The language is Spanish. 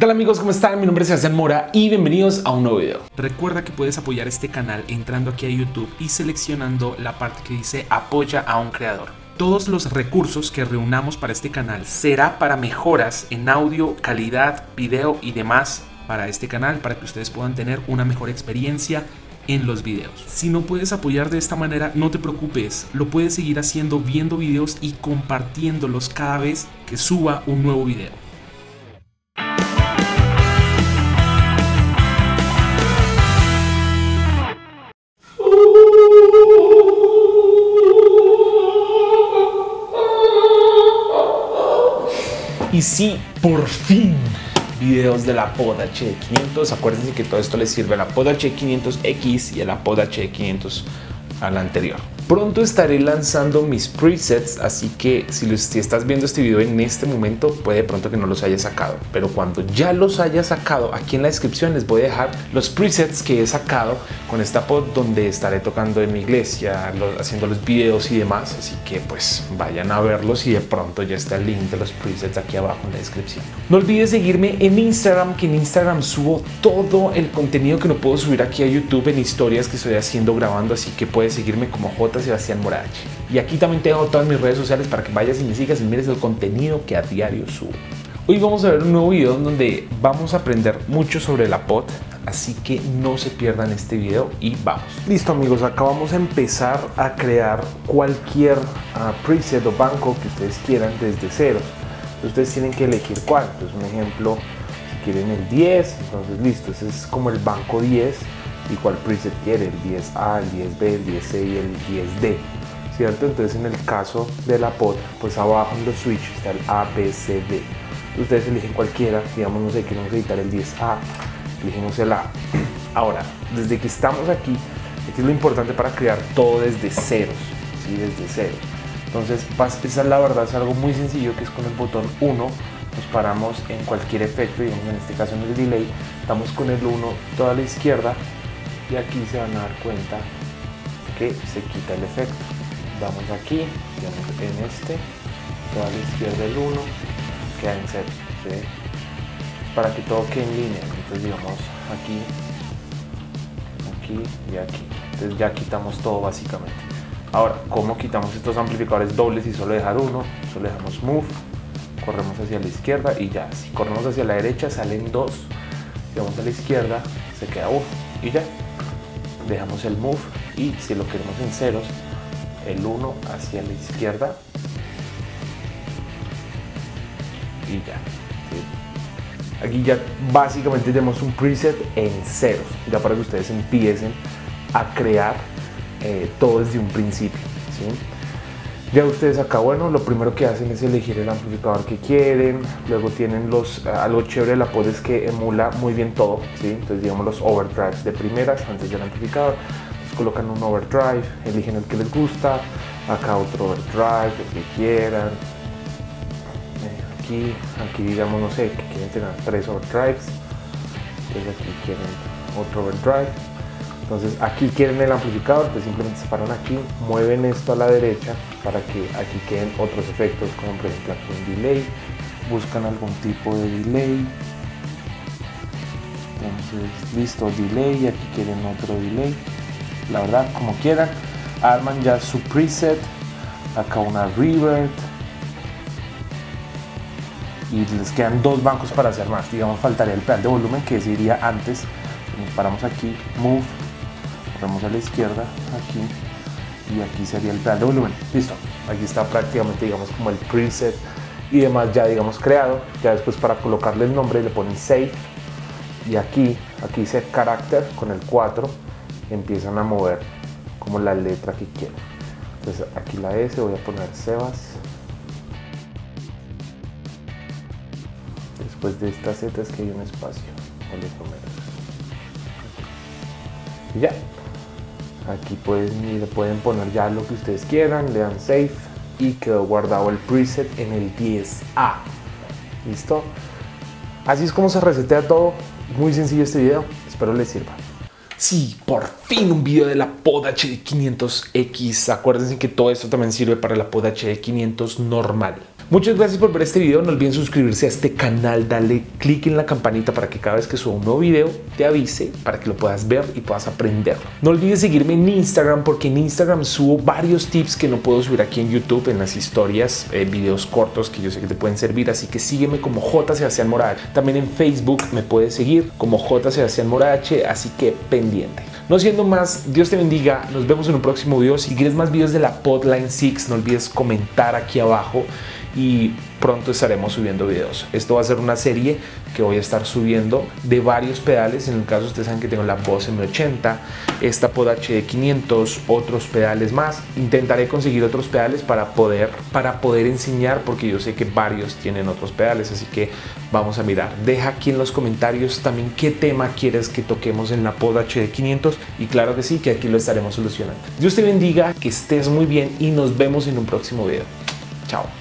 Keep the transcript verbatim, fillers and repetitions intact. tal amigos? ¿Cómo están? Mi nombre es Sebastián Mora y bienvenidos a un nuevo video. Recuerda que puedes apoyar este canal entrando aquí a YouTube y seleccionando la parte que dice Apoya a un creador. Todos los recursos que reunamos para este canal será para mejoras en audio, calidad, video y demás para este canal, para que ustedes puedan tener una mejor experiencia en los videos. Si no puedes apoyar de esta manera, no te preocupes, lo puedes seguir haciendo viendo videos y compartiéndolos cada vez que suba un nuevo video. Y sí, por fin, videos de la Pod H D quinientos. Acuérdense que todo esto les sirve a la Pod H D quinientos X y a la Pod H D quinientos a la anterior. Pronto estaré lanzando mis presets, así que si, los, si estás viendo este video en este momento, puede de pronto que no los haya sacado. Pero cuando ya los haya sacado, aquí en la descripción les voy a dejar los presets que he sacado con esta pod, donde estaré tocando en mi iglesia, los, haciendo los videos y demás. Así que pues vayan a verlos y de pronto ya está el link de los presets aquí abajo en la descripción. No olvides seguirme en Instagram, que en Instagram subo todo el contenido que no puedo subir aquí a YouTube en historias que estoy haciendo grabando, así que puedes seguirme como J Sebastián Mora. Y aquí también te dejo todas mis redes sociales para que vayas y me sigas y mires el contenido que a diario subo. Hoy vamos a ver un nuevo video en donde vamos a aprender mucho sobre la pod, así que no se pierdan este video y vamos. Listo amigos, acá vamos a empezar a crear cualquier uh, preset o banco que ustedes quieran desde cero. Ustedes tienen que elegir cuál. Entonces, un ejemplo, si quieren el diez, entonces listo, ese es como el banco diez. Y cuál preset quiere, el diez A, el diez B, el diez C y el diez D, ¿cierto? Entonces en el caso de la pod, pues abajo en los switches está el A, B, C, D. Ustedes eligen cualquiera, digamos, no sé, queremos editar el diez A, elegimos el A. Ahora, desde que estamos aquí, esto es lo importante para crear todo desde ceros, ¿sí? Desde cero. Entonces, esa la verdad es algo muy sencillo, que es con el botón uno, nos paramos en cualquier efecto, digamos en este caso en el delay, estamos con el uno toda la izquierda, y aquí se van a dar cuenta que se quita el efecto. Vamos aquí, digamos en este, toda la izquierda el uno, queda en cero, ¿sí? Para que todo quede en línea. Entonces digamos aquí, aquí y aquí. Entonces ya quitamos todo básicamente. Ahora, ¿cómo quitamos estos amplificadores dobles y solo dejar uno? Solo dejamos move, corremos hacia la izquierda y ya. Si corremos hacia la derecha salen dos, si vamos a la izquierda se queda uno y ya. Dejamos el move y si lo queremos en ceros, el uno hacia la izquierda y ya, ¿sí? Aquí ya básicamente tenemos un preset en ceros, ya para que ustedes empiecen a crear eh, todo desde un principio, ¿sí? Ya ustedes acá, bueno, lo primero que hacen es elegir el amplificador que quieren. Luego tienen los, algo chévere de la pod es que emula muy bien todo, ¿sí? Entonces digamos los overdrives de primeras antes del amplificador. Entonces colocan un overdrive, eligen el que les gusta, acá otro overdrive, el que quieran. Aquí, aquí digamos, no sé, que quieren tener tres overdrives. Entonces aquí quieren otro overdrive. Entonces aquí quieren el amplificador, pues simplemente se paran aquí, mueven esto a la derecha para que aquí queden otros efectos, como por ejemplo aquí un delay, buscan algún tipo de delay, entonces listo, delay, aquí quieren otro delay, la verdad como quieran, arman ya su preset, acá una reverb, y les quedan dos bancos para hacer más, digamos faltaría el pedal de volumen que se iría antes, nos paramos aquí, move, a la izquierda, aquí y aquí sería el pedal de volumen. Listo, aquí está prácticamente digamos como el preset y demás ya digamos creado. Ya después para colocarle el nombre le ponen save y aquí, aquí dice carácter con el cuatro, empiezan a mover como la letra que quieren. Entonces aquí la S, voy a poner Sebas. Después de esta Z es que hay un espacio, voy a poner y ya. Aquí pues, le pueden poner ya lo que ustedes quieran, le dan save y quedó guardado el preset en el diez A. ¿Listo? Así es como se resetea todo. Muy sencillo este video, espero les sirva. Sí, por fin un video de la Pod H D quinientos X. Acuérdense que todo esto también sirve para la Pod H D quinientos normal. Muchas gracias por ver este video, no olviden suscribirse a este canal, dale click en la campanita para que cada vez que suba un nuevo video te avise para que lo puedas ver y puedas aprenderlo. No olvides seguirme en Instagram porque en Instagram subo varios tips que no puedo subir aquí en YouTube, en las historias, eh, videos cortos que yo sé que te pueden servir, así que sígueme como J Sebastián Mora. También en Facebook me puedes seguir como J Sebastián Mora H, así que pendiente. No siendo más, Dios te bendiga, nos vemos en un próximo video. Si quieres más videos de la Podline seis, no olvides comentar aquí abajo y pronto estaremos subiendo videos. Esto va a ser una serie que voy a estar subiendo de varios pedales. En el caso, ustedes saben que tengo la Bose M ochenta, esta Pod H D quinientos, otros pedales más. Intentaré conseguir otros pedales para poder, para poder enseñar, porque yo sé que varios tienen otros pedales, así que vamos a mirar. Deja aquí en los comentarios también qué tema quieres que toquemos en la Pod H D quinientos y claro que sí, que aquí lo estaremos solucionando. Dios te bendiga, que estés muy bien y nos vemos en un próximo video. Chao.